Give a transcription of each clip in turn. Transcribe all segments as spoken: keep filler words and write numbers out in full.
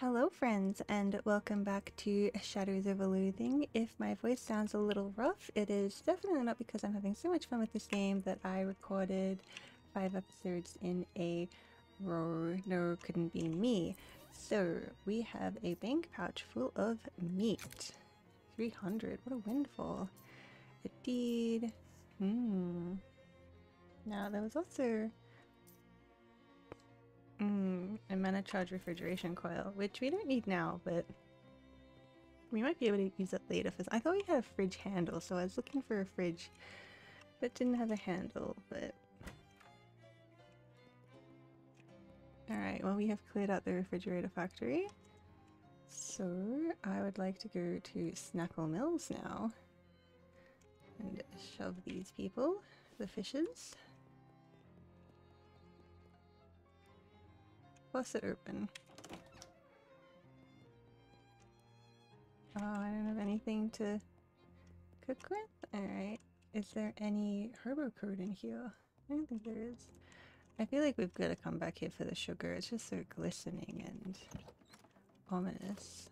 Hello friends, and welcome back to Shadows Over Loathing. If my voice sounds a little rough, it is definitely not because I'm having so much fun with this game that I recorded five episodes in a row. No, couldn't be me. So we have a bank pouch full of meat. three hundred, what a windfall. A deed. Hmm. Now there was also Mm, a mana charge refrigeration coil, which we don't need now, but we might be able to use it later. For I thought we had a fridge handle, so I was looking for a fridge, but didn't have a handle, but... Alright, well, we have cleared out the refrigerator factory, so I would like to go to Snackle Mills now and shove these people, the fishes. It open. Oh, I don't have anything to cook with? Alright. Is there any herbo code in here? I don't think there is. I feel like we've got to come back here for the sugar. It's just so glistening and ominous.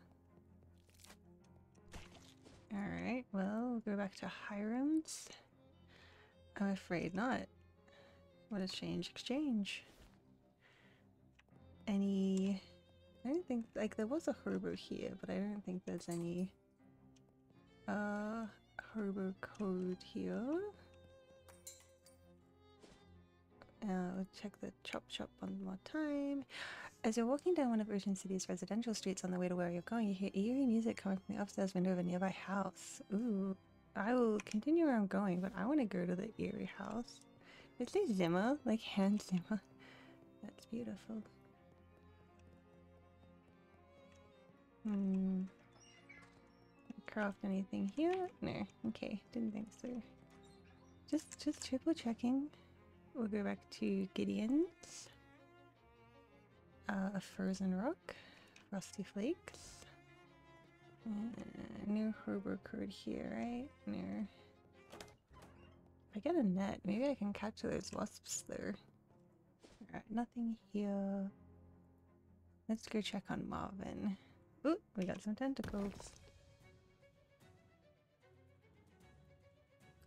Alright, well, we'll go back to Hiram's. I'm afraid not. What a strange exchange. Any... I don't think... Like, there was a herbo here, but I don't think there's any... Uh... herbo code here. Uh, let's check the chop shop one more time. As you're walking down one of Ocean City's residential streets on the way to where you're going, you hear eerie music coming from the upstairs window of a nearby house. Ooh. I will continue where I'm going, but I want to go to the eerie house. Did it say Zimmer? Like, Hans Zimmer? That's beautiful. Hmm. Craft anything here? No. Okay. Didn't think so. Just, just triple checking. We'll go back to Gideon's. Uh, a frozen rock, rusty flakes. Uh, no herbo code here, right? No. If I get a net, maybe I can catch those wasps there. Alright, nothing here. Let's go check on Marvin. Ooh, we got some tentacles.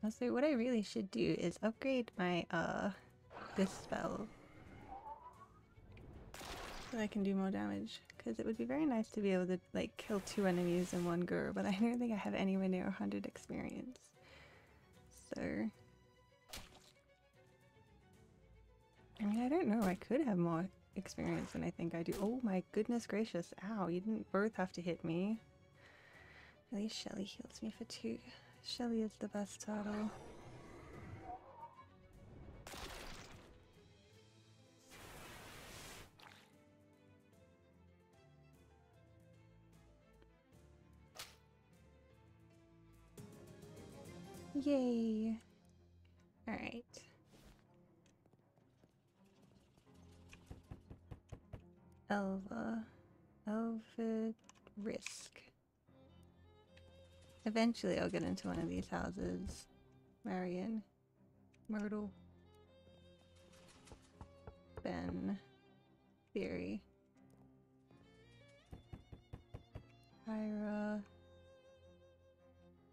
Also, what I really should do is upgrade my, uh, this spell. So I can do more damage. Because it would be very nice to be able to, like, kill two enemies in one go, but I don't think I have anywhere near one hundred experience. So... I mean, I don't know, I could have more experience than I think I do. Oh my goodness gracious, ow, you didn't both have to hit me. At least Shelly heals me for two. Shelly is the best turtle. Yay! Alright. Elva. Elva Risk. Eventually I'll get into one of these houses. Marion. Myrtle. Ben. Theory. Ira.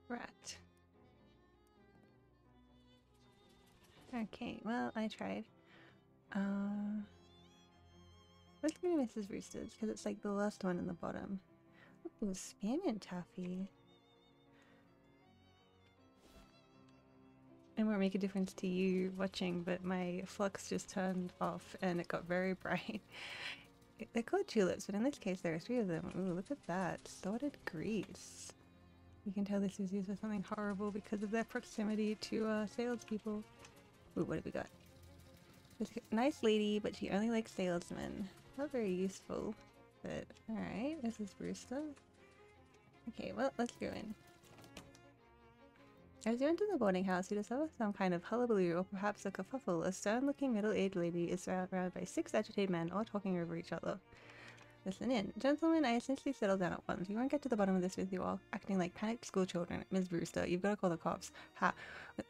Rat. Okay, well, I tried. Uh... Let's go to Missus Roosters, because it's like the last one in the bottom. Ooh, Spaniard Taffy. It won't make a difference to you watching, but my flux just turned off and it got very bright. They're called tulips, but in this case there are three of them. Ooh, look at that. Sorted grease. You can tell this is used for something horrible because of their proximity to uh, salespeople. Ooh, what have we got? This nice lady, but she only likes salesmen. Not very useful, but alright, Missus Brewster. Okay, well, let's go in. As you enter the boarding house, you discover some kind of hullabaloo or perhaps a kerfuffle. A stern-looking middle-aged lady is surrounded by six agitated men, all talking over each other. Listen in. Gentlemen, I essentially settled down at once. We won't get to the bottom of this with you all acting like panicked school children. Miss Brewster, you've got to call the cops. Ha.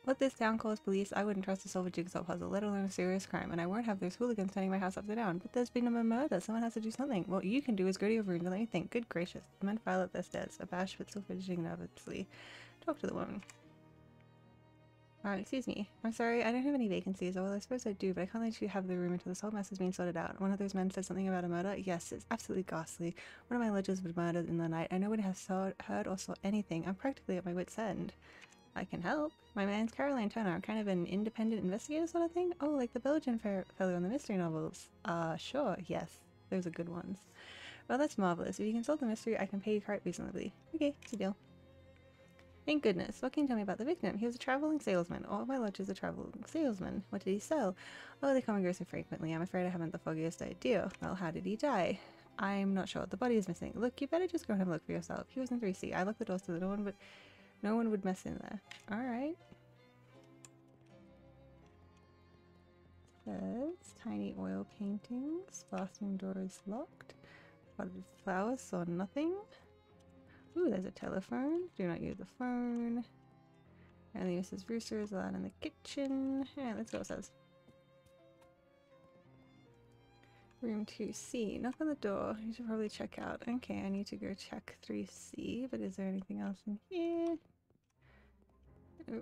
What this town calls police, I wouldn't trust to solve a jigsaw puzzle, let alone a serious crime, and I won't have those hooligans turning my house upside down. But there's been a murder. Someone has to do something. What you can do is go to your room and let me think. Good gracious. The men file up their stairs, abashed but still fidgeting nervously. Talk to the woman. Uh, excuse me. I'm sorry, I don't have any vacancies, or well, I suppose I do, but I can't let you have the room until this whole mess has been sorted out. One of those men said something about a murder? Yes, it's absolutely ghastly. One of my lodgers was murdered in the night, and nobody has saw, heard or saw anything. I'm practically at my wit's end. I can help. My man's Caroline Turner, kind of an independent investigator sort of thing? Oh, like the Belgian fellow in the mystery novels. Uh, sure, yes. Those are good ones. Well, that's marvellous. If you can solve the mystery, I can pay you quite reasonably. Okay, it's a deal. Thank goodness. What can you tell me about the victim? He was a traveling salesman. All my lodgers are traveling salesman. What did he sell? Oh, they come and go so frequently. I'm afraid I haven't the foggiest idea. Well, how did he die? I'm not sure. The body is missing. Look, you better just go and have a look for yourself. He was in three C. I locked the doors so that no one would, no one would mess in there. Alright. There's tiny oil paintings. Bathroom door is locked. Potted flowers saw nothing. Ooh, there's a telephone. Do not use the phone. Only Missus Brewster is allowed in the kitchen. Alright, let's go upstairs. Room two C. Knock on the door. You should probably check out. Okay, I need to go check three C, but is there anything else in here? Oh.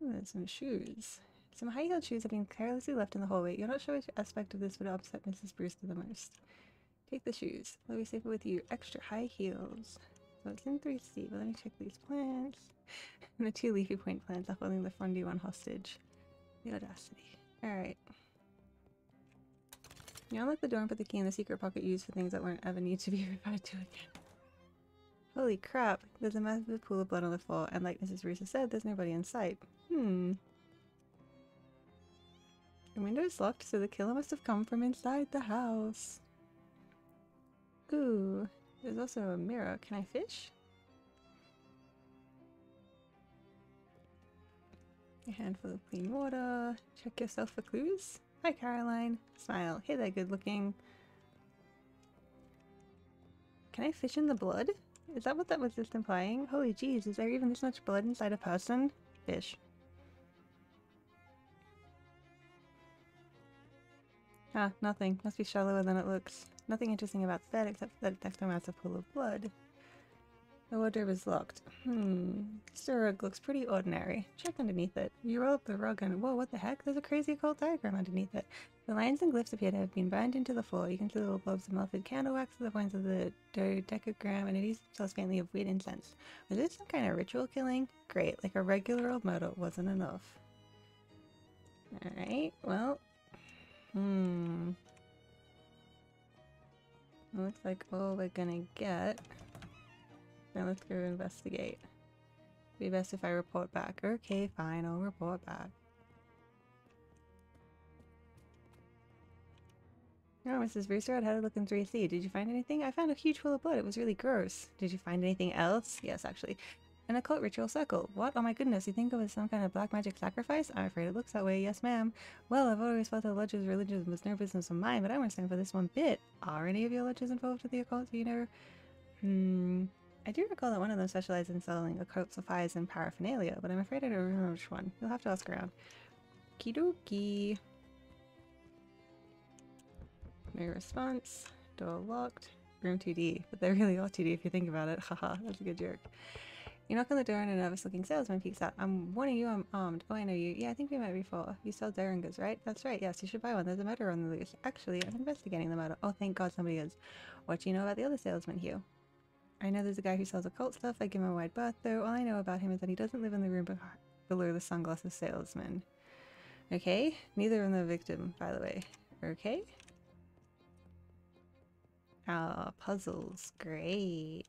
Ooh, there's some shoes. Some high-heeled shoes have been carelessly left in the hallway. You're not sure which aspect of this would upset Missus Brewster the most. Take the shoes. They'll be safer with you. Extra high heels. So it's in three C, but let me check these plants. And the two leafy point plants are holding the fondue one hostage. The audacity. Alright. You unlock the door and put the key in the secret pocket used for things that won't ever need to be referred to again. Holy crap! There's a massive pool of blood on the floor, and like Missus Brewster said, there's nobody in sight. Hmm. The window is locked, so the killer must have come from inside the house. Ooh, there's also a mirror. Can I fish? A handful of clean water. Check yourself for clues. Hi, Caroline. Smile. Hey there, good looking. Can I fish in the blood? Is that what that was just implying? Holy jeez, is there even this much blood inside a person? Fish. Ah, nothing. Must be shallower than it looks. Nothing interesting about that except that it's a massive pool of blood. The wardrobe is locked. Hmm. This rug looks pretty ordinary. Check underneath it. You roll up the rug and whoa, what the heck? There's a crazy occult diagram underneath it. The lines and glyphs appear to have been burned into the floor. You can see little blobs of melted candle wax at the points of the dodecagram, and it is themselves faintly of weird incense. Was this some kind of ritual killing? Great, like a regular old murder wasn't enough. Alright, well. Hmm. It looks like all we're gonna get. Now let's go investigate. It'd be best if I report back. Okay, fine, I'll report back. Oh, Missus Brewster, I'd had a look in three C. Did you find anything? I found a huge pool of blood. It was really gross. Did you find anything else? Yes, actually. An occult ritual circle. What? Oh my goodness, you think it was some kind of black magic sacrifice? I'm afraid it looks that way, yes ma'am. Well, I've always felt that lodges' religion was no business of mine, but I won't stand for this one bit. Are any of your lodges involved with the occult, do you know? Hmm... I do recall that one of them specialized in selling occult supplies and paraphernalia, but I'm afraid I don't remember which one. You'll have to ask around. Kidoki. No response. Door locked. Room two D. But they really are two D if you think about it. Haha, that's a good joke. You knock on the door and a nervous-looking salesman peeks out. I'm warning you, I'm armed. Oh, I know you. Yeah, I think we might be four. You sell Derringers, right? That's right. Yes, you should buy one. There's a murder on the loose. Actually, I'm investigating the murder. Oh, thank God somebody is. What do you know about the other salesman, Hugh? I know there's a guy who sells occult stuff. I give him a wide berth, though. All I know about him is that he doesn't live in the room below the sunglasses salesman. Okay. Neither in the victim, by the way. Okay. Ah, oh, puzzles. Great.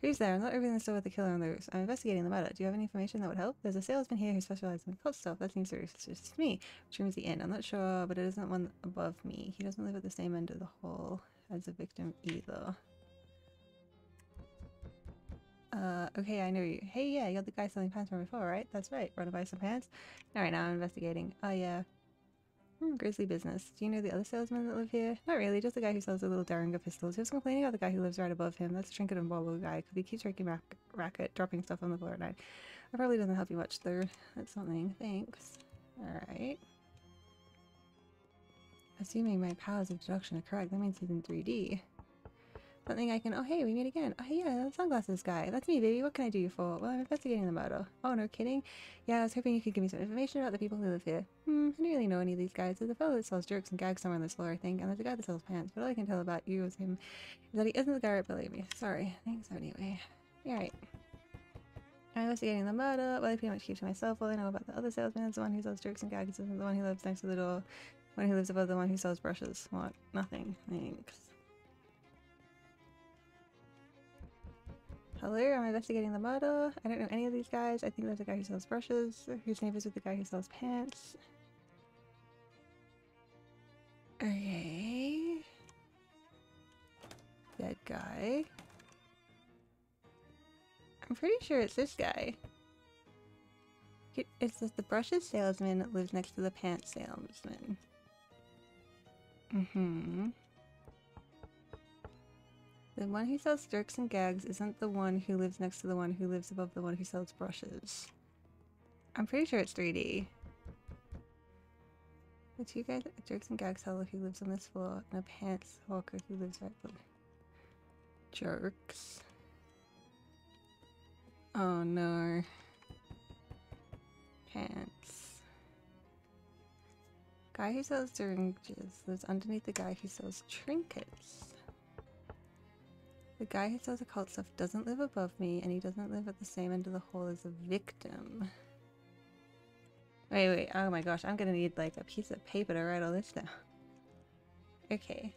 Who's there? I'm not opening the store with the killer on the roof. I'm investigating the matter. Do you have any information that would help? There's a salesman here who specializes in occult stuff. That seems serious to me. Which room is he in? I'm not sure, but it isn't one above me. He doesn't live at the same end of the hall as the victim either. Uh, okay, I know you. Hey, yeah, you're the guy selling pants from before, right? That's right. Wanna buy some pants? Alright, now I'm investigating. Oh, yeah. Hmm, grisly business. Do you know the other salesmen that live here? Not really, just the guy who sells the little Derringer pistols. He was complaining about the guy who lives right above him. That's a trinket and bauble guy. Could be keep drinking rac racket, dropping stuff on the floor at night. That probably doesn't help you much, though. That's something. Thanks. Alright. Assuming my powers of deduction are correct, that means he's in three D. Something I can- oh hey, we meet again. Oh hey, yeah, that sunglasses guy. That's me, baby. What can I do you for? Well, I'm investigating the murder. Oh, no kidding? Yeah, I was hoping you could give me some information about the people who live here. Hmm, I don't really know any of these guys. There's a fellow that sells jokes and gags somewhere on this floor, I think, and there's a guy that sells pants, but all I can tell about you is him is that he isn't the guy right below me. Sorry. Thanks so anyway. Alright. I'm investigating the murder. Well, I pretty much keep to myself all I know about the other salesman. The one who sells jokes and gags isn't the one who lives next to the door. The one who lives above the one who sells brushes. What? Nothing. Thanks. Hello, I'm investigating the murder. I don't know any of these guys. I think there's a guy who sells brushes, who's neighbors with the guy who sells pants. Okay. Dead guy. I'm pretty sure it's this guy. It's just the brushes salesman that lives next to the pants salesman. Mm-hmm. The one who sells jerks and gags isn't the one who lives next to the one who lives above the one who sells brushes. I'm pretty sure it's three D. The two guys, a jerks and gags seller who lives on this floor, and a pants hawker who lives right below. Jerks. Oh no. Pants. Guy who sells syringes lives underneath the guy who sells trinkets. The guy who sells occult stuff doesn't live above me, and he doesn't live at the same end of the hall as the victim. Wait, wait, oh my gosh, I'm gonna need like a piece of paper to write all this down. Okay.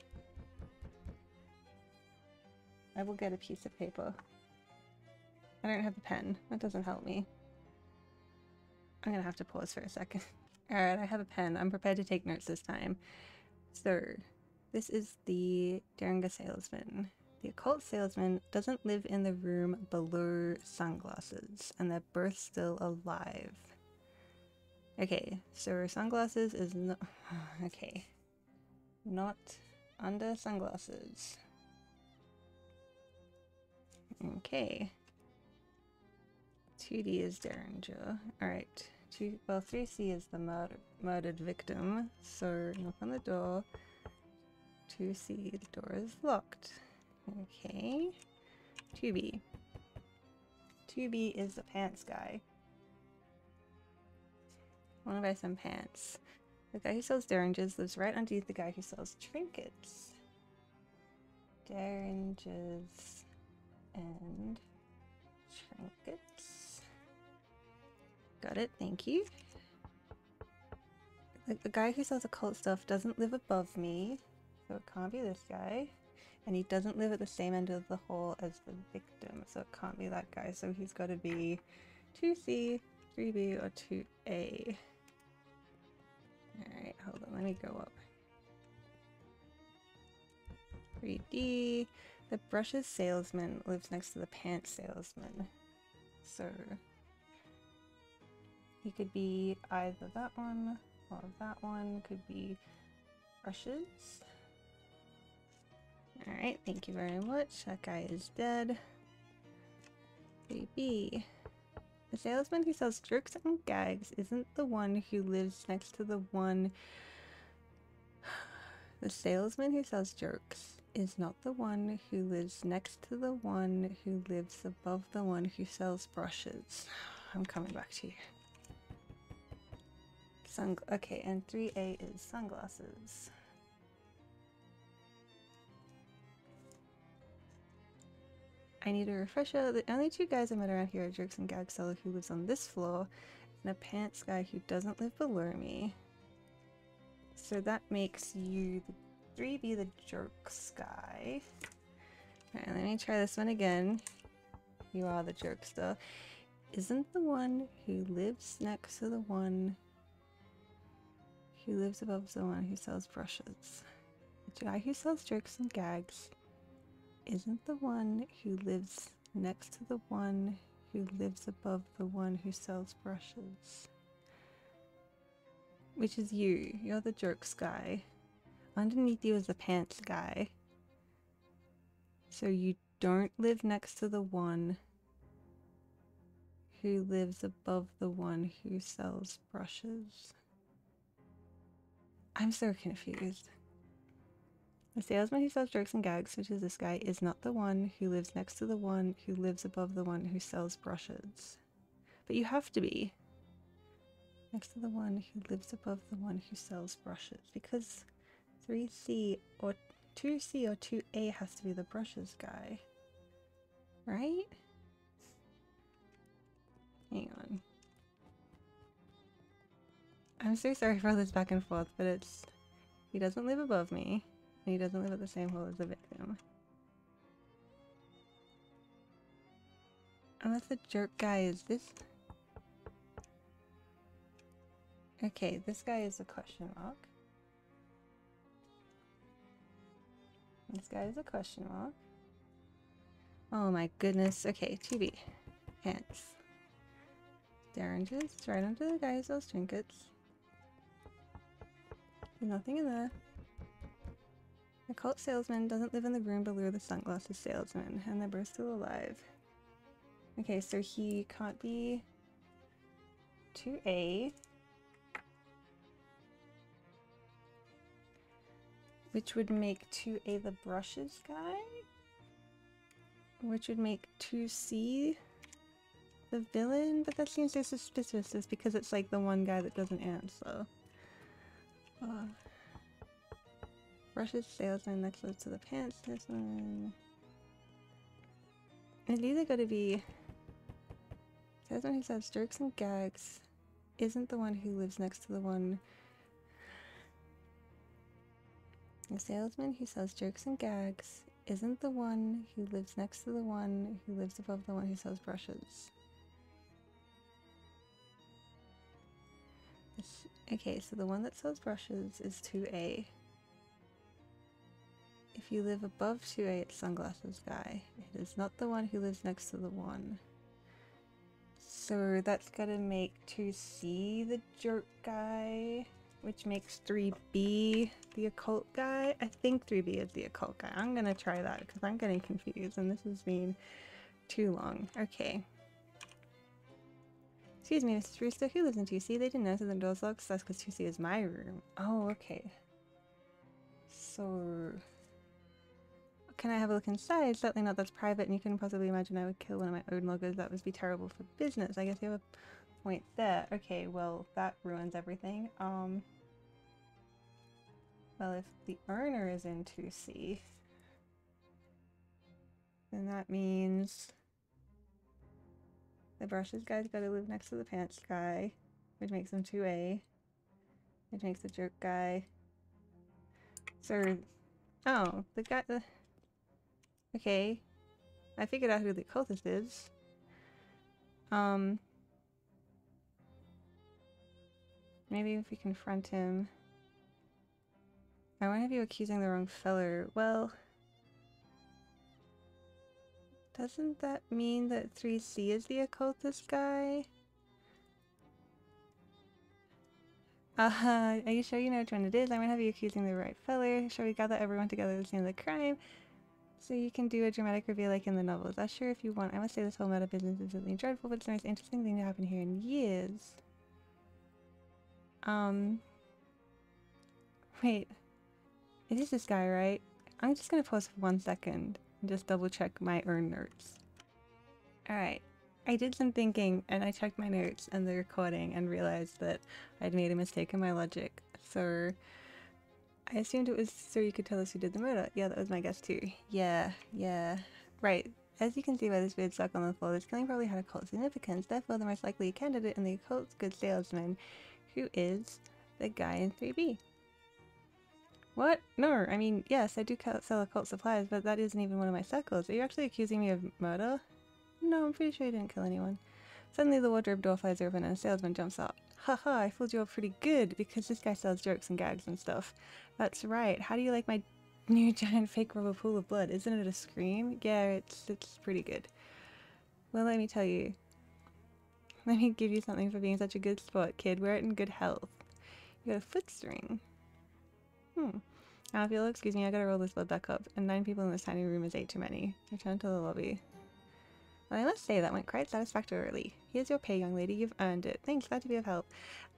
I will get a piece of paper. I don't have the pen. That doesn't help me. I'm gonna have to pause for a second. Alright, I have a pen. I'm prepared to take notes this time. So, this is the Derringer salesman. The occult salesman doesn't live in the room below sunglasses, and they're both still alive. Okay, so sunglasses is not... okay. Not under sunglasses. Okay. two D is Derringer. Alright. Two, well, three C is the murder, murdered victim, so knock on the door. two C, the door is locked. Okay, two B. two B is the pants guy. I want to buy some pants. The guy who sells derringers lives right underneath the guy who sells trinkets. Derringers and trinkets. Got it, thank you. Like the guy who sells occult stuff doesn't live above me, so it can't be this guy. And he doesn't live at the same end of the hall as the victim, so it can't be that guy. So he's got to be two C, three B, or two A. Alright, hold on, let me go up. three D. The brushes salesman lives next to the pants salesman. So he could be either that one or that one. Could be brushes. Alright, thank you very much. That guy is dead. three B. The salesman who sells jerks and gags isn't the one who lives next to the one... The salesman who sells jerks is not the one who lives next to the one who lives above the one who sells brushes. I'm coming back to you. Sung- okay, and three A is sunglasses. I need a refresher. The only two guys I met around here are jerks and gag seller who lives on this floor and a pants guy who doesn't live below me. So that makes you the three B, the jerks guy. Alright, let me try this one again. You are the jerkster. Isn't the one who lives next to the one who lives above the one who sells brushes. The guy who sells jerks and gags isn't the one who lives next to the one who lives above the one who sells brushes. Which is you. You're the jokes guy. Underneath you is the pants guy. So you don't live next to the one who lives above the one who sells brushes. I'm so confused. The salesman who sells jokes and gags, which is this guy, is not the one who lives next to the one who lives above the one who sells brushes. But you have to be next to the one who lives above the one who sells brushes, because three C or two C or two A has to be the brushes guy, right? Hang on. I'm so sorry for all this back and forth, but it's... he doesn't live above me, and he doesn't live at the same hall as the victim. Unless the jerk guy is this... okay, this guy is a question mark. This guy is a question mark. Oh my goodness. Okay, two B. Pants. Derringers. Right under the guy who sells trinkets. There's nothing in there. The cult salesman doesn't live in the room below the sunglasses salesman, and they're both still alive. Okay, so he can't be two A. Which would make two A the brushes guy, which would make two C the villain, but that seems so suspicious just because it's like the one guy that doesn't answer. Oh. Brushes salesman next to the pants salesman. It's either got to be salesman who sells jokes and gags isn't the one who lives next to the one. The salesman who sells jokes and gags isn't the one who lives next to the one who lives above the one who sells brushes. It's, okay, so the one that sells brushes is two A. If you live above two A, it's sunglasses guy. It is not the one who lives next to the one. So that's gonna make two C the jerk guy, which makes three B the occult guy. I think three B is the occult guy. I'm gonna try that because I'm getting confused and this has been too long. Okay. Excuse me, Missus Brewster, who lives in two C? They didn't answer the door's locked, so that's because two C is my room. Oh, okay. So... can I have a look inside? Certainly not, that's private, and you couldn't possibly imagine I would kill one of my own loggers. That would be terrible for business. I guess you have a... point there. Okay, well that ruins everything. Um, well, if the earner is in two C, then that means the brushes guy's gotta live next to the pants guy, which makes him two A, which makes the jerk guy. So, oh, the guy, the... okay, I figured out who the cultist is. Um, Maybe if we confront him. I won't have you accusing the wrong feller. Well, doesn't that mean that three C is the occultist guy? Uh-huh. Are you sure you know which one it is? I won't have you accusing the right feller. Shall we gather everyone together at the scene of the crime? So you can do a dramatic reveal like in the novels. I'm sure if you want. I must say this whole meta business is really dreadful, but it's the most interesting thing to happen here in years. Um, wait, it is this guy, right? I'm just gonna pause for one second and just double check my own notes. Alright, I did some thinking and I checked my notes and the recording and realized that I'd made a mistake in my logic. So, I assumed it was so you could tell us who did the murder. Yeah, that was my guess too. Yeah, yeah, right. As you can see by this weird sock on the floor, this killing probably had occult significance, therefore the most likely candidate in the occult good salesman. Who is the guy in three B? What? No, I mean, yes, I do sell occult supplies, but that isn't even one of my circles. Are you actually accusing me of murder? No, I'm pretty sure I didn't kill anyone. Suddenly the wardrobe door flies open and a salesman jumps up. Haha, I fooled you all pretty good, because this guy sells jokes and gags and stuff. That's right, how do you like my new giant fake rubber pool of blood? Isn't it a scream? Yeah, it's, it's pretty good. Well, let me tell you. Let me give you something for being such a good sport, kid. Wear it in good health. We got a foot string. Hmm. Now, if you'll excuse me, I gotta roll this lid back up. And nine people in this tiny room is eight too many. Return to the lobby. Well, I must say that went quite satisfactorily. Here's your pay, young lady. You've earned it. Thanks. Glad to be of help.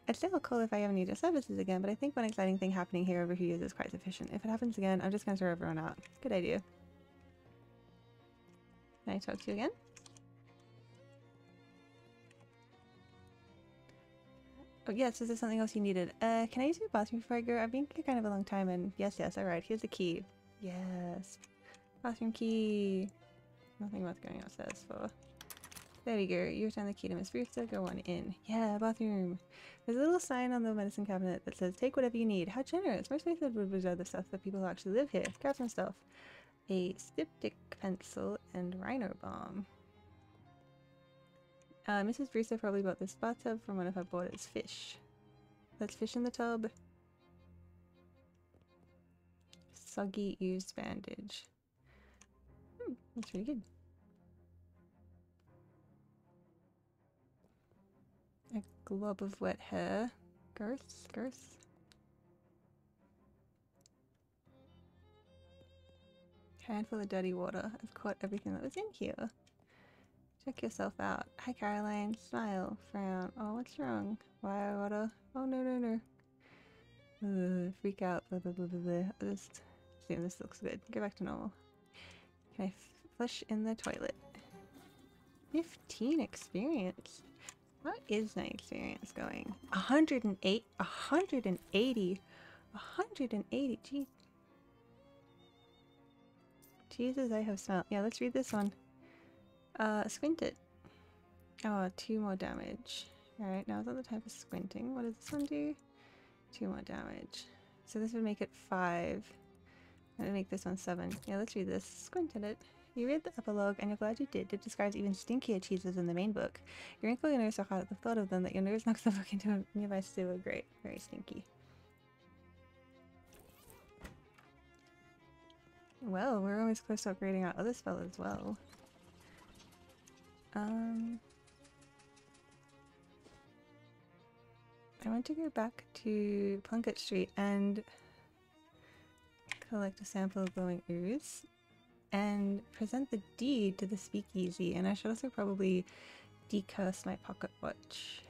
I'd still call if I ever need your services again, but I think one exciting thing happening here over Hughes is quite sufficient. If it happens again, I'm just gonna throw everyone out. Good idea. Can I talk to you again? Oh, yes, is there something else you needed? Uh, can I use your bathroom before I go? I've been here kind of a long time and... Yes, yes, alright, here's the key. Yes. Bathroom key. Nothing worth going upstairs for. There we go. You return the key to Miss Brewster. Go on in. Yeah, bathroom. There's a little sign on the medicine cabinet that says, take whatever you need. How generous. Most places would reserve the stuff for people who actually live here. Grab some stuff. A styptic pencil and rhino balm. Uh, Missus Brewster probably bought this bathtub from one of her boarders' fish. Let's fish in the tub. Soggy used bandage. Hmm, that's really good. A glob of wet hair. Gross, gross. Handful of dirty water. I've caught everything that was in here. Check yourself out. Hi, Caroline. Smile. Frown. Oh, what's wrong? Wire water. Oh, no, no, no. Ugh, freak out. Blah, blah, blah, blah, blah. I'll just assume this looks good. Go back to normal. Can I flush in the toilet? fifteen experience. How is my experience going? one hundred eight? one hundred eighty? one hundred eighty? Jeez. Jesus, I have smelled. Yeah, let's read this one. Uh, squint it. Oh, two more damage. Alright, now is not the time for squinting. What does this one do? Two more damage. So this would make it five. I'm gonna make this one seven. Yeah, let's read this. Squint at it. You read the epilogue, and you're glad you did. It describes even stinkier cheeses in the main book. You wrinkle your nose so hard at the thought of them that your nose knocks the book into a nearby sewer grate. Very stinky. Well, we're always close to upgrading our other spell as well. Um, I want to go back to Plunkett Street and collect a sample of glowing ooze and present the deed to the speakeasy, and I should also probably decurse my pocket watch.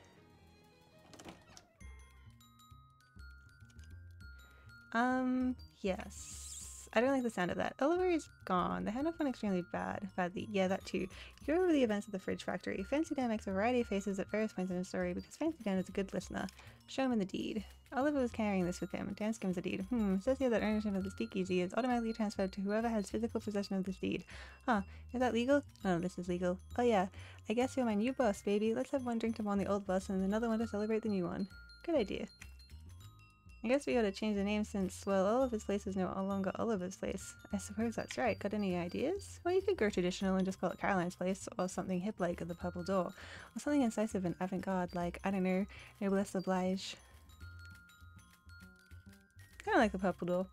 Um, yes. I don't like the sound of that. Oliver is gone. The handoff went extremely bad. Badly. Yeah, that too. You go over the events of the fridge factory. Fancy Dan makes a variety of faces at various points in the story because Fancy Dan is a good listener. Show him in the deed. Oliver was carrying this with him. Dan skims the deed. Hmm. It says here that ownership of the speakeasy is automatically transferred to whoever has physical possession of this deed. Huh. Is that legal? No, this is legal. Oh yeah. I guess you're my new boss, baby. Let's have one drink to mourn the old boss and another one to celebrate the new one. Good idea. I guess we ought to change the name since, well, Oliver's Place is no longer Oliver's Place. I suppose that's right. Got any ideas? Well, you could go traditional and just call it Caroline's Place, or something hip like The Purple Door, or something incisive and avant-garde like, I don't know, Noblesse Oblige. Kind of like The Purple Door.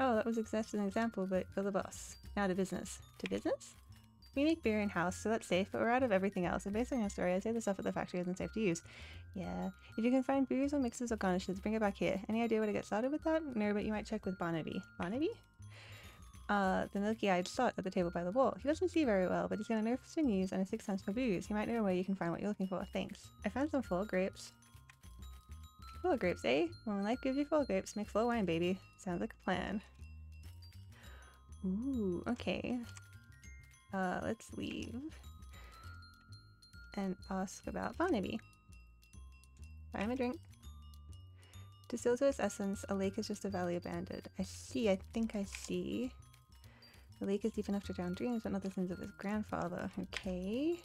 Oh, that was just an example, but you're the boss. Now to business. To business? We make beer in-house, so that's safe, but we're out of everything else, and based on your story, I'd say the stuff at the factory isn't safe to use. Yeah. If you can find booze or mixes or garnishes, bring it back here. Any idea where to get started with that? No, but you might check with Barnaby. Barnaby? Uh, the milky-eyed sot at the table by the wall. He doesn't see very well, but he's gonna know for some news and a six cents for booze. He might know where you can find what you're looking for. Thanks. I found some four grapes. Four grapes, eh? When life gives you four grapes, make four wine, baby. Sounds like a plan. Ooh, okay. Uh, let's leave and ask about Barnaby. Buy him a drink. Distilled to its essence, a lake is just a valley abandoned. I see, I think I see. The lake is deep enough to drown dreams, but not the sins of his grandfather. Okay.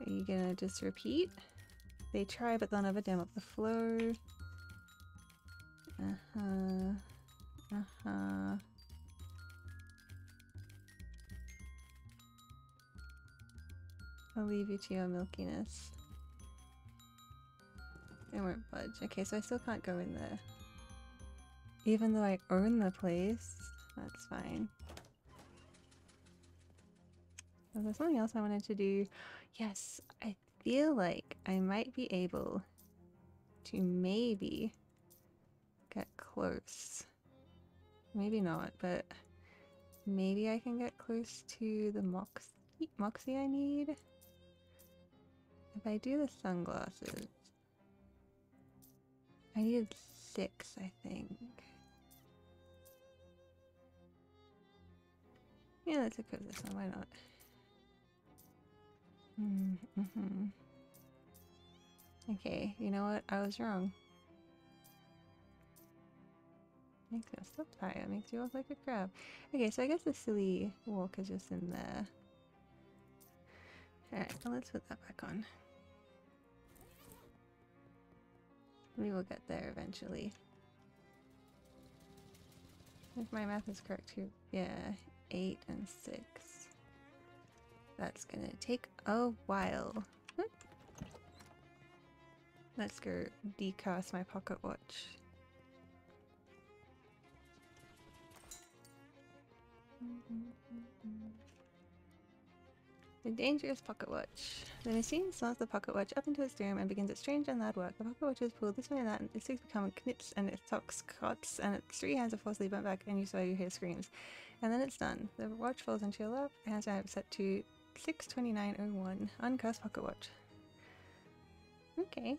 Are you gonna just repeat? They try, but they'll never dam up the flow. Uh-huh. Uh-huh. I'll leave you to your milkiness. It won't budge. Okay, so I still can't go in there. Even though I own the place, that's fine. Was there something else I wanted to do? Yes, I feel like I might be able to maybe get close. Maybe not, but maybe I can get close to the moxie, moxie I need. If I do the sunglasses, I needed six, I think. Yeah, let's equip this one, why not? Mm-hmm. Okay, you know what? I was wrong. Makes no slip tie, it makes you look like a crab. Okay, so I guess the silly walk is just in there. Alright, so let's put that back on. We will get there eventually. If my math is correct here. Yeah, eight and six. That's gonna take a while. Whoop. Let's go decast my pocket watch. The dangerous pocket watch. The machine slams the pocket watch up into its room and begins its strange and loud work. The pocket watch is pulled this way and that, and its legs become knips and its socks cuts, and its three hands are forcibly bent back, and you swear you hear screams. And then it's done. The watch falls into your lap. The hands are set to six twenty-nine oh one. Uncursed pocket watch. Okay.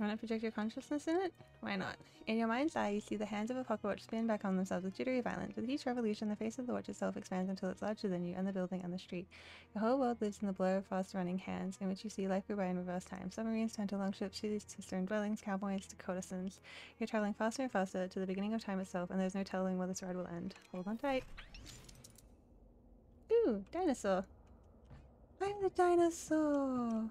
Want to project your consciousness in it? Why not? In your mind's eye, you see the hands of a pocket watch spin back on themselves with jittery violence. With each revolution, the face of the watch itself expands until it's larger than you and the building and the street. The whole world lives in the blur of fast-running hands, in which you see life go by in reverse time. Submarines turn to longships, cities to stone dwellings, cowboys to courtesans. You're traveling faster and faster to the beginning of time itself, and there's no telling where this ride will end. Hold on tight. Ooh, dinosaur. I'm the dinosaur.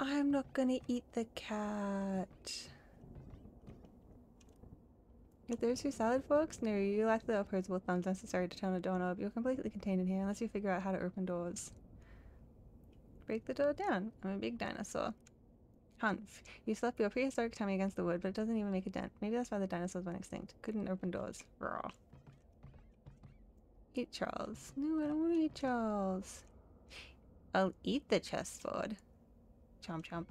I'm not gonna eat the cat. If there's two salad forks, no, you lack the opposable thumbs necessary to turn a doorknob. You're completely contained in here unless you figure out how to open doors. Break the door down. I'm a big dinosaur. Humph. You slapped your prehistoric tummy against the wood, but it doesn't even make a dent. Maybe that's why the dinosaurs went extinct. Couldn't open doors. Raw. Eat Charles. No, I don't want to eat Charles. I'll eat the chessboard. Chomp chomp.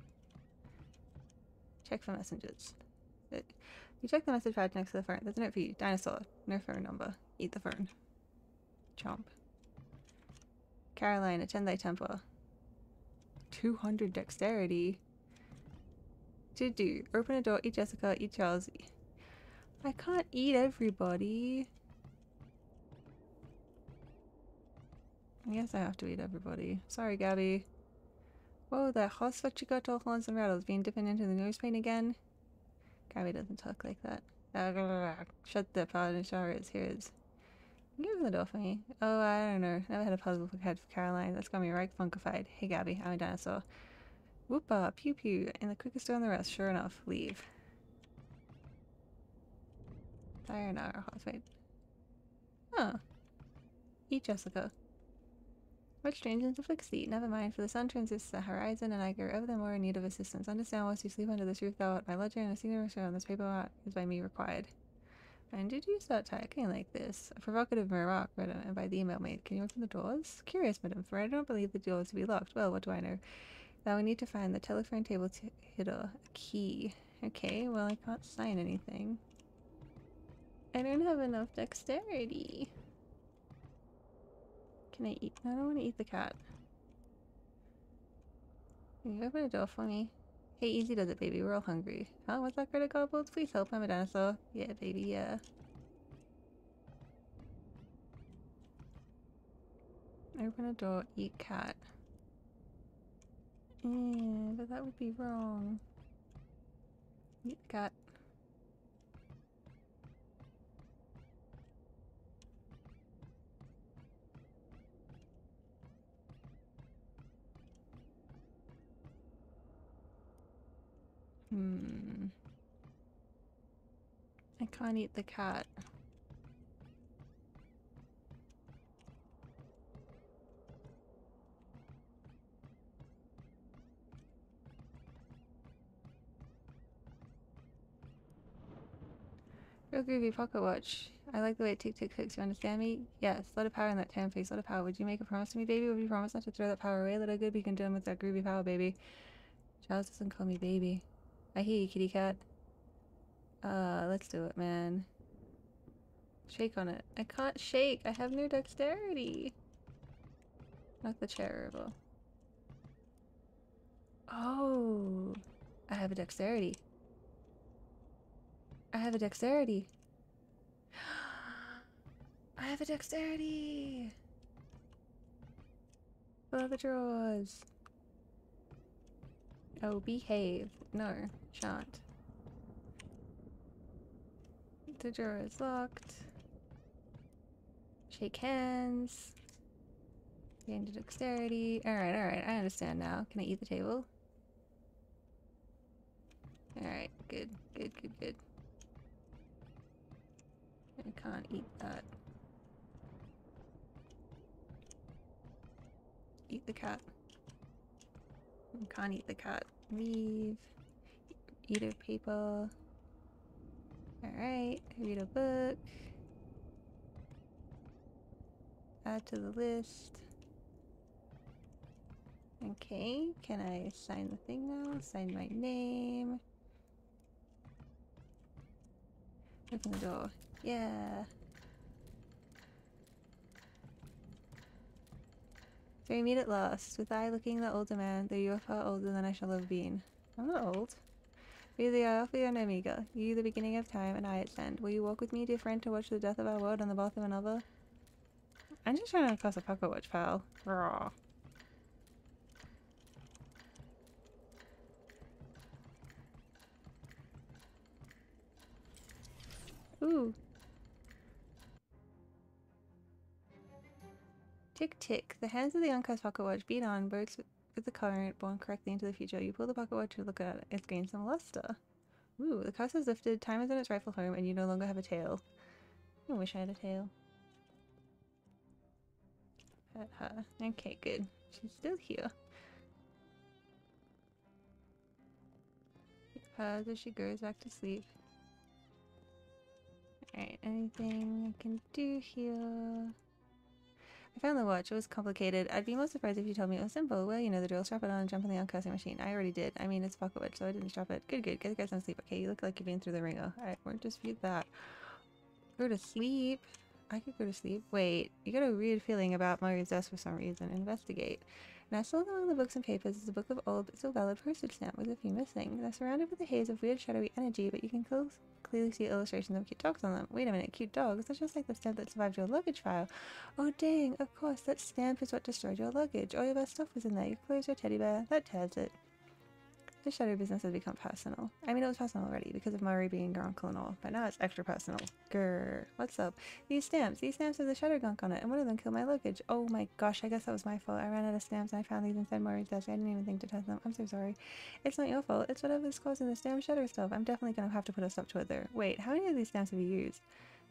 Check for messengers. It, you check the message pad next to the phone. There's a note for you. Dinosaur. No phone number. Eat the phone. Chomp. Caroline, attend thy temper. two hundred dexterity. To do. Open a door. Eat Jessica. Eat Charles. I can't eat everybody. I guess I have to eat everybody. Sorry, Gabby. Whoa there, horse for Chicago horns and rattles, being dipping into the nose paint again. Gabby doesn't talk like that. Uh, shut the powder shower, it's his. You open the door for me. Oh, I don't know. Never had a puzzle for head for Caroline. That's got me right funkified. Hey Gabby, I'm a dinosaur. Whoopa, pew pew, and the quickest door in the rest, sure enough, leave. Sayonara, horse wait. Huh. Eat Jessica. What strange and afflicts thee? Never mind, for the sun transits the horizon, and I grow ever the more in need of assistance. Understand, whilst you sleep under this roof, thou art my lodger, and a signature on this paperwork is by me required. And did you start talking like this? A provocative Maroc, madam, and by the email maid. Can you open the doors? Curious, madam, for I don't believe the doors to be locked. Well, what do I know? Now we need to find the telephone table to hit a key. Okay, well, I can't sign anything. I don't have enough dexterity. Can I eat? I don't want to eat the cat. Can you open a door for me? Hey, easy does it, baby. We're all hungry. Huh? What's that credit card? Please help. I'm a dinosaur. Yeah, baby, yeah. Open a door, eat cat. Mm, but that would be wrong. Eat the cat. Hmm. I can't eat the cat. Real groovy pocket watch. I like the way it tick tick cooks. You understand me? Yes. Lot of power in that tan face. Lot of power. Would you make a promise to me, baby? Would you promise not to throw that power away? Little Goopy can done with that groovy power, baby. Giles doesn't call me baby. I hear you, kitty cat. Uh, let's do it, man. Shake on it. I can't shake. I have no dexterity. Knock the chair over. Oh, I have a dexterity. I have a dexterity. I have a dexterity. Fill out the drawers. Oh, behave. No, shan't. The drawer is locked. Shake hands. Gain to dexterity. Alright, alright, I understand now. Can I eat the table? Alright, good, good, good, good. I can't eat that. Eat the cat. I can't eat the cat. Leave. Eat of paper. Alright, read a book. Add to the list. Okay, can I sign the thing now? Sign my name. Open the door. Yeah. So we meet at last, with I looking the older man, though you are far older than I shall have been. I'm not old. We are the Alpha and Omega, you the beginning of time, and I its end. Will you walk with me, dear friend, to watch the death of our world on the birth of another? I'm just trying to cast a pocket watch, pal. Rawr. Ooh. Tick tick. The hands of the uncast pocket watch beat on, boats with the current, born correctly into the future. You pull the pocket watch and look at it. It's gained some luster. Ooh, the curse has lifted, time is in its rightful home, and you no longer have a tail. I wish I had a tail. Pet her. Okay, good. She's still here. Keep her as she goes back to sleep. Alright, anything I can do here? I found the watch. It was complicated. I'd be more surprised if you told me it was simple. Well, you know the drill. Strap it on and jump on the uncursing machine. I already did. I mean, it's a pocket watch, so I didn't strap it. Good, good. Get the guys on sleep. Okay, you look like you've been through the ringer. Alright, we'll dispute that. Go to sleep. I could go to sleep. Wait, you got a weird feeling about Mari's desk for some reason. Investigate. Nestled among the books and papers is a book of old but still valid postage stamp with a few missing. They're surrounded with a haze of weird shadowy energy, but you can cl clearly see illustrations of cute dogs on them. Wait a minute, cute dogs? That's just like the stamp that survived your luggage file. Oh dang, of course, that stamp is what destroyed your luggage. All your best stuff was in there. Your clothes, your teddy bear, that tears it. The shadow business has become personal. I mean, it was personal already because of Mari being your uncle and all, but now it's extra personal. Grr. What's up? These stamps. These stamps have the shadow gunk on it, and one of them killed my luggage. Oh my gosh, I guess that was my fault. I ran out of stamps and I found these inside Mari's desk. I didn't even think to test them. I'm so sorry. It's not your fault. It's whatever's causing the stamp shadow stuff. I'm definitely going to have to put a stop to it though. Wait, how many of these stamps have you used?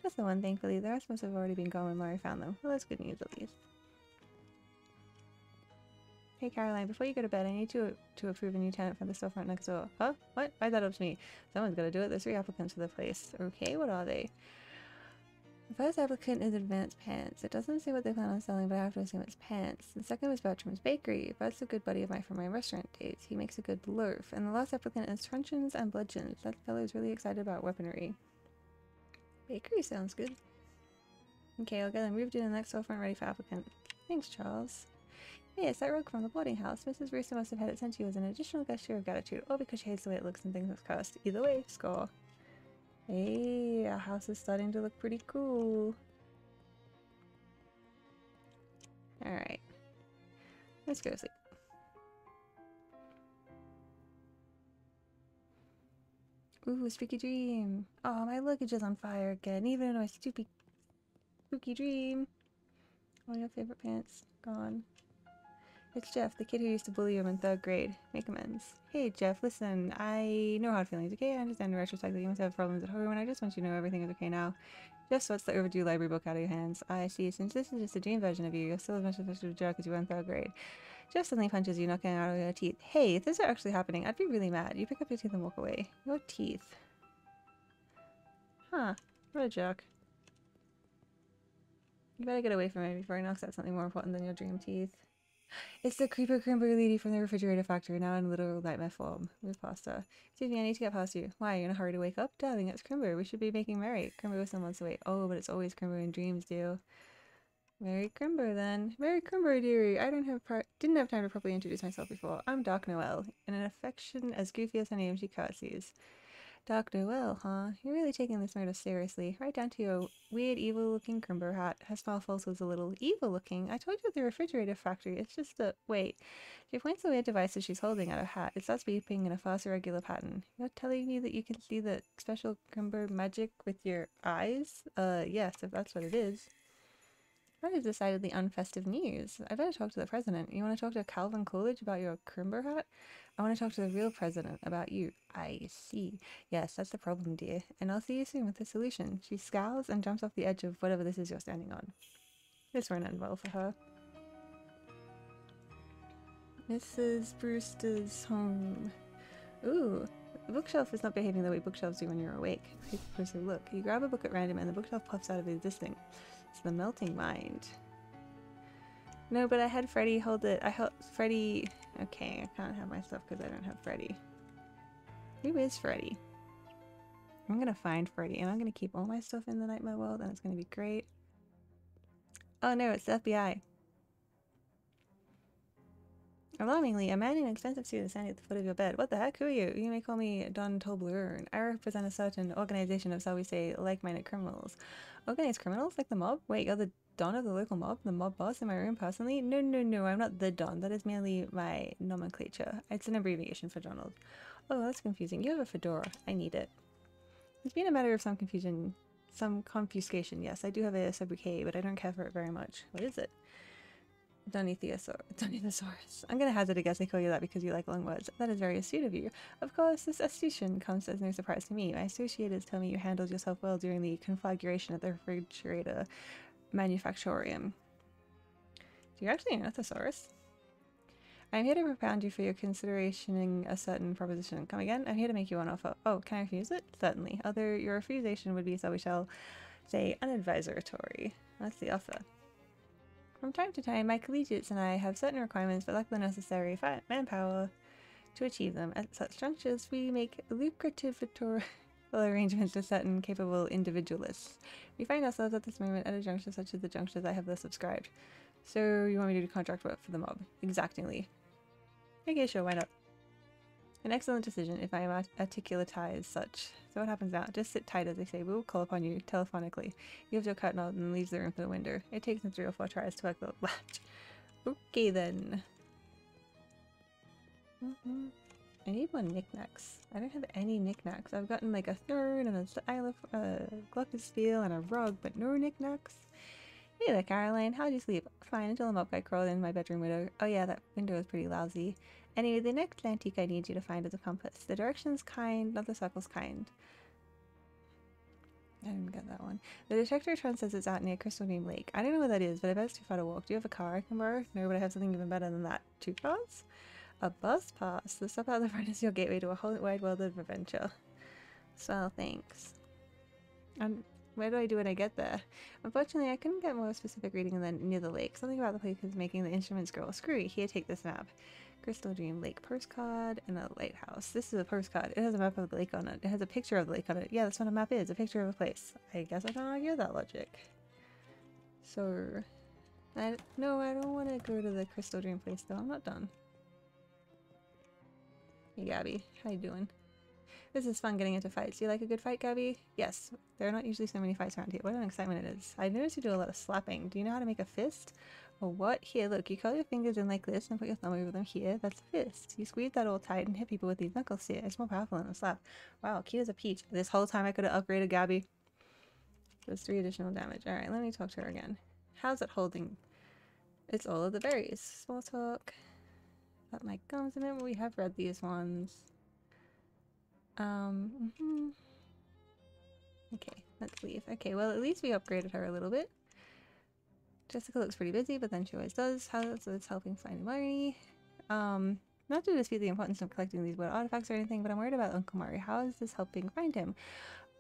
Just the one, thankfully. The rest must have already been gone when Mari found them. Well, that's good news at least. Hey Caroline, before you go to bed, I need to to approve a new tenant for the storefront next door. Huh? What? Why that up to me? Someone's got to do it. There's three applicants for the place. Okay, what are they? The first applicant is Advanced Pants. It doesn't say what they plan on selling, but I have to assume it's pants. The second was Bertram's Bakery. Bert's a good buddy of mine from my restaurant days. He makes a good loaf. And the last applicant is Truncheons and Bludgeons. That fellow's really excited about weaponry. Bakery sounds good. Okay, I'll get them moved in the next storefront ready for applicant. Thanks, Charles. Yes, that rug from the boarding house. Missus Brewster must have had it sent to you as an additional gesture of gratitude, or because she hates the way it looks and things have cursed. Either way, score. Hey, our house is starting to look pretty cool. Alright. Let's go to sleep. Ooh, a spooky dream. Oh, my luggage is on fire again, even in my stupid spooky dream. All your favorite pants gone. It's Jeff, the kid who used to bully him in third grade. Make amends. Hey Jeff, listen, I know hard feelings, okay? I understand in retrospect that you must have problems at home, and I just want you to know everything is okay now. Jeff swats the overdue library book out of your hands. I see, since this is just a dream version of you, you're still as much of a jerk as you were in third grade. Jeff suddenly punches you, knocking out all your teeth. Hey, if this were actually happening, I'd be really mad. You pick up your teeth and walk away. Your teeth. Huh, what a jerk. You better get away from it before he knocks out something more important than your dream teeth. It's the creeper crimper lady from the refrigerator factory, now in literal nightmare form. With pasta. Excuse me, I need to get past you. Why, you're in a hurry to wake up? Darling, it's Crimber. We should be making merry. Crimber was someone's away. Oh, but it's always Crimber in dreams, dear. Merry Crimber, then. Merry Crimber, dearie. I don't have par didn't have time to properly introduce myself before. I'm Doc Noel. In an affection as goofy as her name, she curtsies. Doc Noel, huh? You're really taking this murder seriously. Right down to your weird, evil-looking Crimber hat. Her small false was a little evil-looking. I told you at the refrigerator factory. It's just a... Wait. She points the weird device that she's holding at her hat. It starts beeping in a fast, irregular pattern. You're telling me that you can see the special Crimber magic with your eyes? Uh, yes, if that's what it is. That is decidedly unfestive news. I better talk to the president. You want to talk to Calvin Coolidge about your Crimber hat? I want to talk to the real president about you. I see. Yes, that's the problem, dear. And I'll see you soon with the solution. She scowls and jumps off the edge of whatever this is you're standing on. This won't end well for her. Missus Brewster's home. Ooh. The bookshelf is not behaving the way bookshelves do when you're awake. Take a closer look. You grab a book at random and the bookshelf puffs out of existence. It's the melting mind. No, but I had Freddy hold it. I held Freddy. Okay, I can't have my stuff because I don't have Freddy. Who is Freddy? I'm gonna find Freddy and I'm gonna keep all my stuff in the nightmare world and it's gonna be great. Oh no, it's the F B I. Alarmingly, a man in an expensive suit is standing at the foot of your bed. What the heck? Who are you? You may call me Don Toblerone. I represent a certain organization of, shall we say, like-minded criminals. Organized criminals? Like the mob? Wait, you're the Don of the local mob? The mob boss in my room personally? No, no, no, I'm not the Don. That is merely my nomenclature. It's an abbreviation for Donald. Oh, that's confusing. You have a fedora. I need it. It's been a matter of some confusion, some confiscation. Yes, I do have a sobriquet, but I don't care for it very much. What is it? Dunithosaurus. I'm gonna hazard a guess they call you that because you like long words. That is very astute of you. Of course, this astution comes as no surprise to me. My associates tell me you handled yourself well during the conflagration at the refrigerator manufactorium. Do you actually know Thesaurus? I'm here to propound you for your consideration a certain proposition. Come again? I'm here to make you an offer. Oh, can I refuse it? Certainly. Although your refusation would be, so we shall say, unadvisory. That's the offer. From time to time, my collegiates and I have certain requirements but lack the necessary manpower to achieve them. At such junctures, we make lucrative arrangements to certain capable individualists. We find ourselves at this moment at a juncture such as the junctures I have thus subscribed. So you want me to do contract work for the mob? Exactingly. Okay, sure, why not? An excellent decision if I am articulatize such. So what happens now? Just sit tight, as they say. We will call upon you telephonically. You have your cut knot and leaves the room for the window. It takes them three or four tries to work the latch. Okay then. Mm-mm. I need more knickknacks. I don't have any knickknacks. I've gotten like a throne and a uh, glockenspiel and a rug, but no knickknacks. Hey there, Caroline. How'd you sleep? Fine, until a mob guy crawled in my bedroom window. Oh yeah, that window is pretty lousy. Anyway, the next antique I need you to find is a compass. The direction's kind, not the circle's kind. I didn't get that one. The Detectortron says it's out near Crystal Dream Lake. I don't know what that is, but I bet it's too far to walk. Do you have a car I can borrow? No, but I have something even better than that. Two cars? A bus pass. The stop out the front is your gateway to a whole wide world of adventure. So, thanks. And where do I do when I get there? Unfortunately, I couldn't get more specific reading than near the lake. Something about the place is making the instruments grow. Screw you. Here, take this map. Crystal Dream Lake postcard and a lighthouse. This is a postcard. It has a map of the lake on it. It has a picture of the lake on it. Yeah, that's what a map is. A picture of a place. I guess I don't argue that logic. So... I, no, I don't want to go to the Crystal Dream place though. I'm not done. Hey Gabby, how you doing? This is fun getting into fights. Do you like a good fight, Gabby? Yes. There are not usually so many fights around here. What an excitement it is. I noticed you do a lot of slapping. Do you know how to make a fist? Or what? Here, look, you curl your fingers in like this and put your thumb over them here. That's a fist. You squeeze that all tight and hit people with these knuckles here. It's more powerful than a slap. Wow, cute as a peach. This whole time I could have upgraded Gabby. That's three additional damage. Alright, let me talk to her again. How's it holding? It's all of the berries. Small talk. Got my gums in it. We have read these ones. Um, mm-hmm. Okay, let's leave. Okay, well, at least we upgraded her a little bit. Jessica looks pretty busy, but then she always does. How so it's helping find Mari. Um, not to dispute the importance of collecting these wood artifacts or anything, but I'm worried about Uncle Mari. How is this helping find him?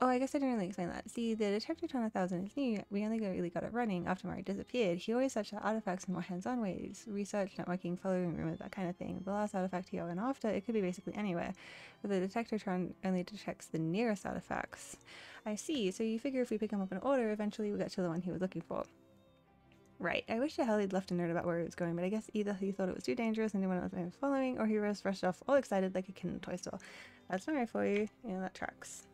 Oh, I guess I didn't really explain that. See, the Detectortron one thousand is new. We only really got it running after Mari disappeared. He always searched for artifacts in more hands-on ways. Research, networking, following rumors, that kind of thing. The last artifact he went after, it could be basically anywhere. But the Detectortron only detects the nearest artifacts. I see, so you figure if we pick him up in order, eventually we'll get to the one he was looking for. Right, I wish the hell he'd left a note about where he was going, but I guess either he thought it was too dangerous and no one else was following, or he was rushed off all excited like a kid in a toy store. That's Mari for you, and that tracks.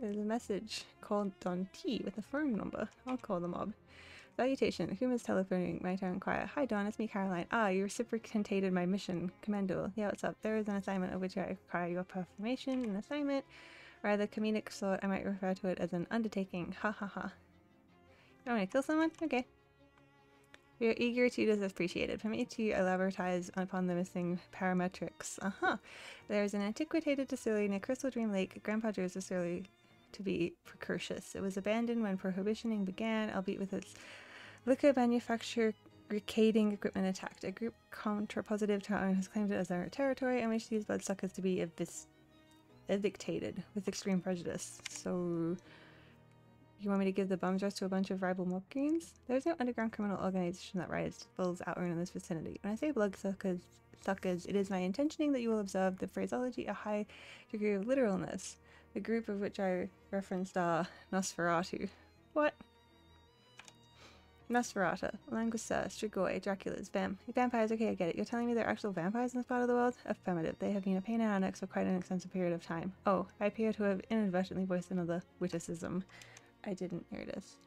There's a message called Don T with a phone number. I'll call the mob. Salutation. Huma's telephoning. My town choir. Hi Don, it's me Caroline. Ah, you reciprocated my mission. Commendable. Yeah, what's up? There is an assignment of which I require your performation. An assignment. Rather comedic sort, I might refer to it as an undertaking. Ha ha ha. You want me to kill someone? Okay. We are eager to do this appreciated. Permit me to elaborate upon the missing parametrics. Uh-huh. There is an antiquated distillery near Crystal Dream Lake. Grandpa Joe's distillery to be precocious. It was abandoned when prohibitioning began, albeit with its liquor manufacture cading equipment attacked. A group contrapositive to our own has claimed it as their territory and wished these bloodsuckers to be evis evictated with extreme prejudice. So you want me to give the bums rest to a bunch of rival mob goons? There's no underground criminal organization that rides bulls outrun in this vicinity. When I say bloodsuckers, suckers, it is my intentioning that you will observe the phraseology a high degree of literalness. The group of which I referenced are Nosferatu. What? Nosferatu, Languissa, Strigoi, Draculas, Vamp. Vampires, okay, I get it. You're telling me they're actual vampires in this part of the world? Affirmative. They have been a pain in our necks for quite an extensive period of time. Oh, I appear to have inadvertently voiced another witticism. I didn't. Here it is.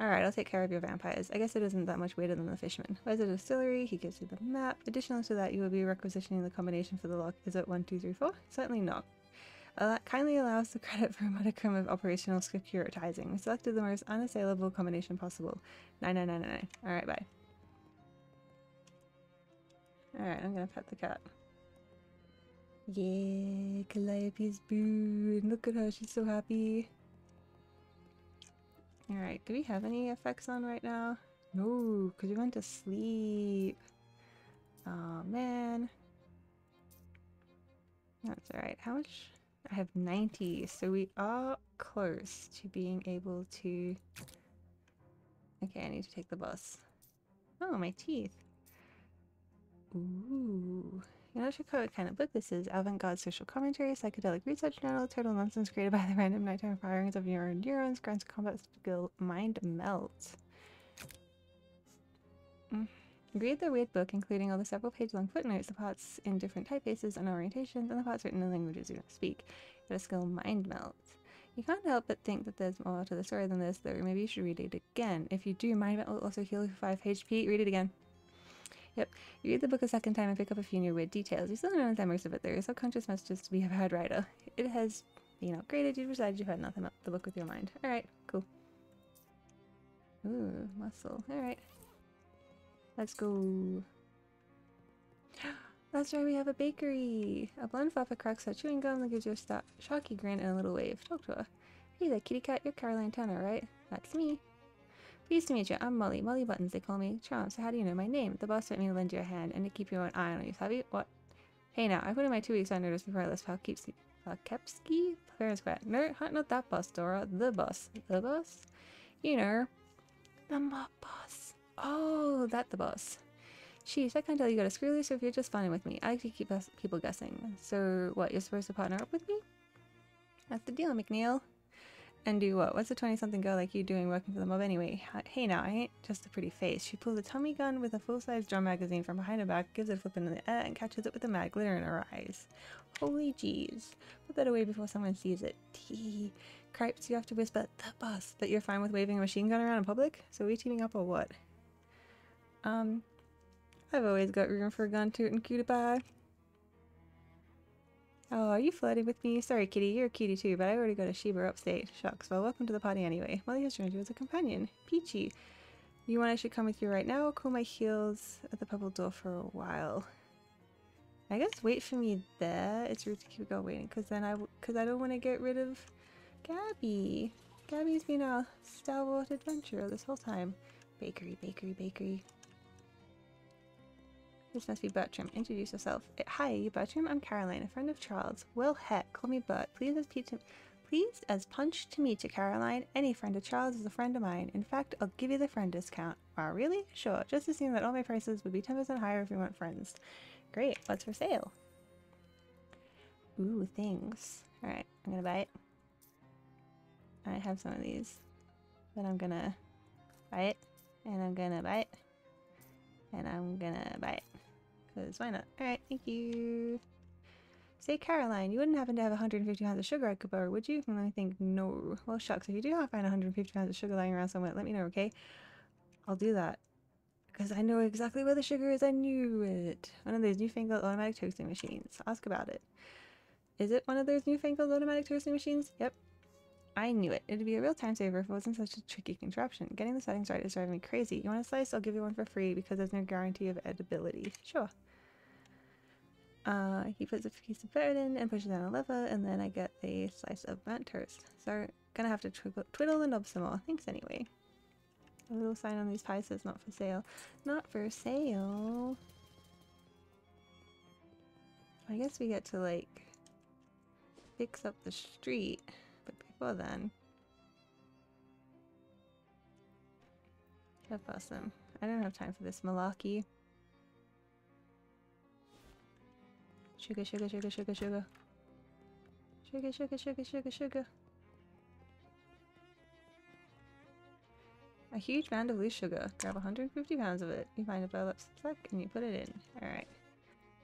Alright, I'll take care of your vampires. I guess it isn't that much weirder than the fisherman. Where's the distillery? He gives you the map. Additional to that, you will be requisitioning the combination for the lock. Is it one two three four? Certainly not. Uh, kindly allows the credit for a modicum of operational securitizing. We selected the most unassailable combination possible. nine nine nine nine nine. Alright, bye. Alright, I'm gonna pet the cat. Yeah, Calliope's boo. Look at her, she's so happy. Alright, do we have any effects on right now? No, because we went to sleep. Aw, man. That's alright. How much? I have ninety, so we are close to being able to... Okay, I need to take the bus. Oh, my teeth. Ooh. You're not sure what kind of book this is. Avant-garde social commentary, psychedelic research journal, total nonsense created by the random nighttime firings of your own neurons, grants combat skill, mind melt. Mm. Read the weird book, including all the several page long footnotes, the parts in different typefaces and orientations, and the parts written in languages you don't speak. Get a skill, mind melt. You can't help but think that there's more to the story than this, though maybe you should read it again. If you do, mind melt will also heal you five H P. Read it again. Yep. You read the book a second time and pick up a few new weird details. You still don't understand most of it, though. Your subconscious messages to be a bad writer. It has been upgraded. You've decided you've had nothing up the book with your mind. Alright, cool. Ooh, muscle. Alright. Let's go. That's right, we have a bakery. A blonde flapper cracks her chewing gum that gives you a shocky grin and a little wave. Talk to her. Hey there, kitty cat. You're Caroline Turner, right? That's me. Pleased to meet you. I'm Molly. Molly Buttons, they call me. Charm. So how do you know my name? The boss sent me to lend you a hand and to keep your own eye on you. Have you? What? Hey now, I put in my two weeks on notice before I left Falkepsky. Falkepsky? Fair and square. No, not that boss, Dora. The boss. The boss? You know. The mob boss. Oh, that the boss. Sheesh, I can't tell you got a screw loose, so if you're just funning with me. I like to keep us people guessing. So, what, you're supposed to partner up with me? That's the deal, McNeil. And do what? What's a twenty-something girl like you doing working for the mob anyway? Hey now, I ain't just a pretty face. She pulls a tummy gun with a full-size drum magazine from behind her back, gives it a flip into the air, and catches it with a mad glitter in her eyes. Holy jeez. Put that away before someone sees it. Tee. Cripes, you have to whisper, the boss, that you're fine with waving a machine gun around in public? So are we teaming up or what? Um, I've always got room for a gun tootin' cutie pie. Oh, are you flirting with me? Sorry, kitty, you're a cutie too, but I already got a Sheba upstate. Shucks, well, welcome to the party anyway. Molly has joined you as a companion. Peachy, you want I should come with you right now or cool my heels at the Purple Door for a while? I guess wait for me there. It's rude to keep going waiting, because then I, because I don't want to get rid of Gabby. Gabby's been our stalwart adventurer this whole time. Bakery, bakery, bakery. This must be Bertram. Introduce yourself. Hi, Bertram. I'm Caroline, a friend of Charles. Well, heck, call me Bert. Please as teach him. Pleased as punch to meet you, Caroline. Any friend of Charles is a friend of mine. In fact, I'll give you the friend discount. Wow, really? Sure. Just assume that all my prices would be ten percent higher if we weren't friends. Great. What's for sale? Ooh, things. Alright, I'm gonna buy it. I have some of these. But I'm gonna buy it. And I'm gonna buy it. And I'm gonna buy it. Because why not? Alright, thank you. Say, Caroline, you wouldn't happen to have one hundred fifty pounds of sugar I could borrow, would you? And I think, no. Well, shucks, if you do not find one hundred fifty pounds of sugar lying around somewhere, let me know, okay? I'll do that. Because I know exactly where the sugar is. I knew it. One of those newfangled automatic toasting machines. Ask about it. Is it one of those newfangled automatic toasting machines? Yep. I knew it. It'd be a real time saver if it wasn't such a tricky contraption. Getting the settings right is driving me crazy. You want a slice? I'll give you one for free because there's no guarantee of edibility. Sure. Uh, he puts a piece of bread in and pushes down a lever, and then I get a slice of burnt toast. So, gonna have to twiddle, twiddle the knob some more. Thanks anyway. A little sign on these pies says not for sale. Not for sale. I guess we get to, like, fix up the street, but before then... God bless them. I don't have time for this malarkey. Sugar, sugar, sugar, sugar, sugar. Sugar, sugar, sugar, sugar, sugar. A huge mound of loose sugar. Grab one hundred fifty pounds of it. You find a burlap sack and you put it in. Alright.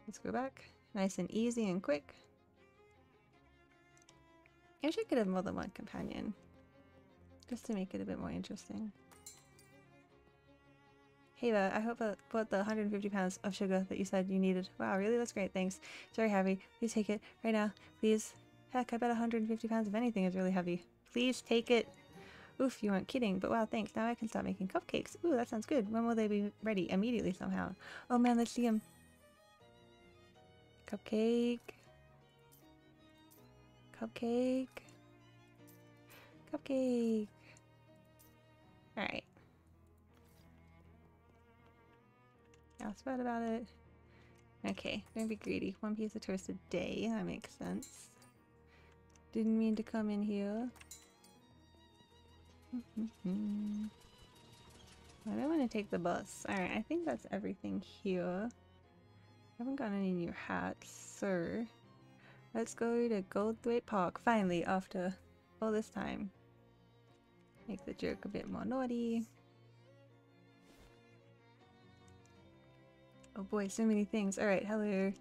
Let's go back. Nice and easy and quick. I wish I could have more than one companion. Just to make it a bit more interesting. Hey there, I hope I bought the one hundred fifty pounds of sugar that you said you needed. Wow, really? That's great, thanks. It's very heavy. Please take it. Right now. Please. Heck, I bet one hundred fifty pounds of anything is really heavy. Please take it. Oof, you weren't kidding. But wow, thanks. Now I can start making cupcakes. Ooh, that sounds good. When will they be ready? Immediately somehow. Oh man, let's see them. Cupcake. Cupcake. Cupcake. Alright. Asked bad about it. Okay, don't be greedy. One piece of toast a day, that makes sense. Didn't mean to come in here. Mm-hmm. I don't want to take the bus. Alright, I think that's everything here. I haven't gotten any new hats, so... Let's go to Goldthwaite Park, finally, after all this time. Make the joke a bit more naughty. Oh boy, so many things. Alright, hello.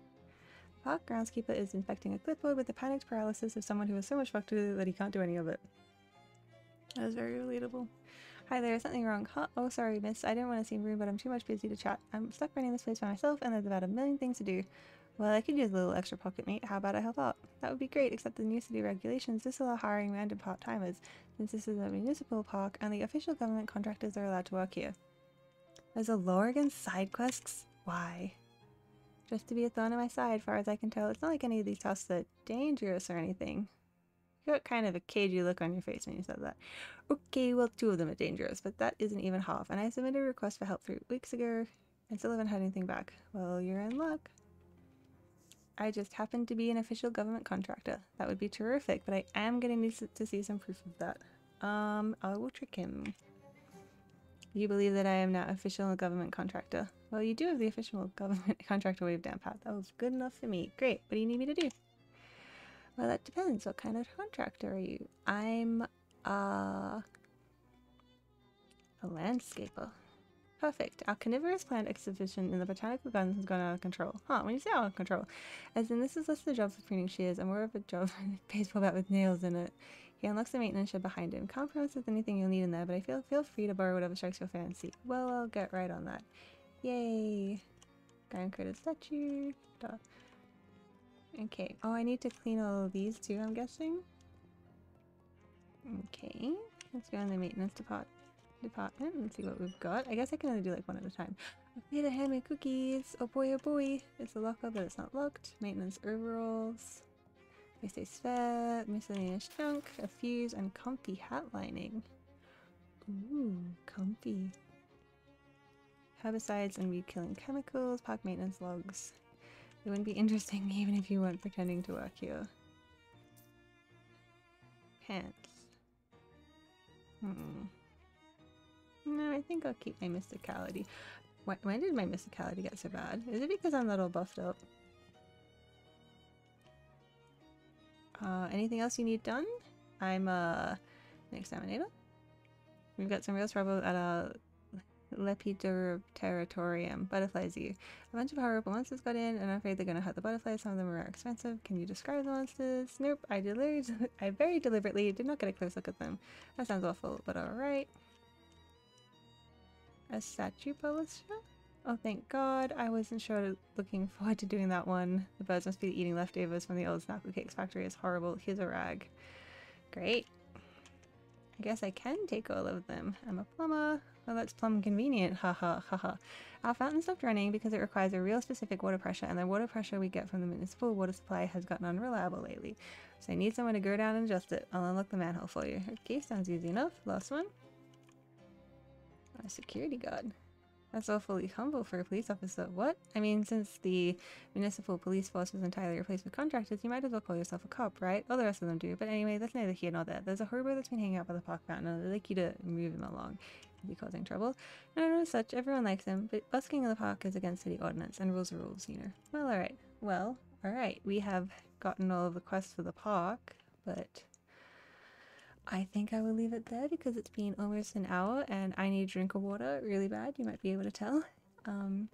Park groundskeeper is inspecting a clipboard with the panicked paralysis of someone who is so much fucked with it that he can't do any of it. That was very relatable. Hi there, something wrong. Huh? Oh, sorry, miss. I didn't want to seem rude, but I'm too much busy to chat. I'm stuck running this place by myself, and there's about a million things to do. Well, I could use a little extra pocket, mate. How about I help out? That would be great, except the new city regulations disallow hiring random part-timers, since this is a municipal park, and the official government contractors are allowed to work here. There's a law against side quests? Why? Just to be a thorn on my side, far as I can tell. It's not like any of these tasks are dangerous or anything. You got kind of a cagey look on your face when you said that. Okay, well, two of them are dangerous, but that isn't even half, and I submitted a request for help three weeks ago and still haven't heard anything back. Well, you're in luck. I just happen to be an official government contractor. That would be terrific, but I am going to need to see some proof of that. Um, I will trick him. You believe that I am not official government contractor. Well, you do have the official government contractor wave down pat. That was good enough for me. Great. What do you need me to do? Well, that depends. What kind of contractor are you? I'm uh, a landscaper. Perfect. Our carnivorous plant exhibition in the botanical gardens has gone out of control. Huh, when you say out of control, as in this is less of a job for pruning shears and more of a job for a baseball bat with nails in it. He unlocks the maintenance shed behind him. Can't promise there's anything you'll need in there, but I feel feel free to borrow whatever strikes your fancy. Well, I'll get right on that. Yay! Grand credit statue. Duh. Okay. Oh, I need to clean all of these too, I'm guessing. Okay. Let's go in the maintenance depart department and see what we've got. I guess I can only do like one at a time. A plate of handmade cookies. Oh boy, oh boy. It's a locker, but it's not locked. Maintenance overalls. They say spare, miscellaneous junk, a fuse, and comfy hat lining. Ooh, comfy. herbicides and weed-killing chemicals, park maintenance logs. It wouldn't be interesting even if you weren't pretending to work here. Pants. Hmm. No, I think I'll keep my mysticality. Why, why did my mysticality get so bad? Is it because I'm not all buffed up? Uh, anything else you need done? I'm uh, an examinator. We've got some real trouble at our Lepidopteritorium. Butterfly zoo. A bunch of horrible monsters got in, and I'm afraid they're going to hurt the butterflies. Some of them are expensive. Can you describe the monsters? Nope. I, I very deliberately did not get a close look at them. That sounds awful, but alright. A statue polisher? Oh, thank God. I wasn't sure looking forward to doing that one. The birds must be eating leftovers from the old Snackle Cakes factory. It's horrible. Here's a rag. Great. I guess I can take all of them. I'm a plumber. Well, that's plumb convenient. Ha ha ha ha. Our fountain stopped running because it requires a real specific water pressure, and the water pressure we get from the municipal water supply has gotten unreliable lately. So I need someone to go down and adjust it. I'll unlock the manhole for you. Okay, sounds easy enough. Last one. A security guard. That's awfully humble for a police officer. What? I mean, since the municipal police force was entirely replaced with contractors, you might as well call yourself a cop, right? All the rest of them do. But anyway, that's neither here nor there. There's a hobo that's been hanging out by the park fountain, and I'd like you to move him along. He'd be causing trouble. No, no, such. Everyone likes him. But busking in the park is against city ordinance, and rules are rules, you know. Well, alright. Well, alright. We have gotten all of the quests for the park, but I think I will leave it there because it's been almost an hour and I need a drink of water really bad. You might be able to tell. Um,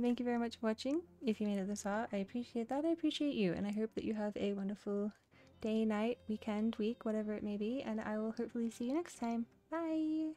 thank you very much for watching. If you made it this far, I appreciate that. I appreciate you, and I hope that you have a wonderful day, night, weekend, week, whatever it may be, and I will hopefully see you next time. Bye!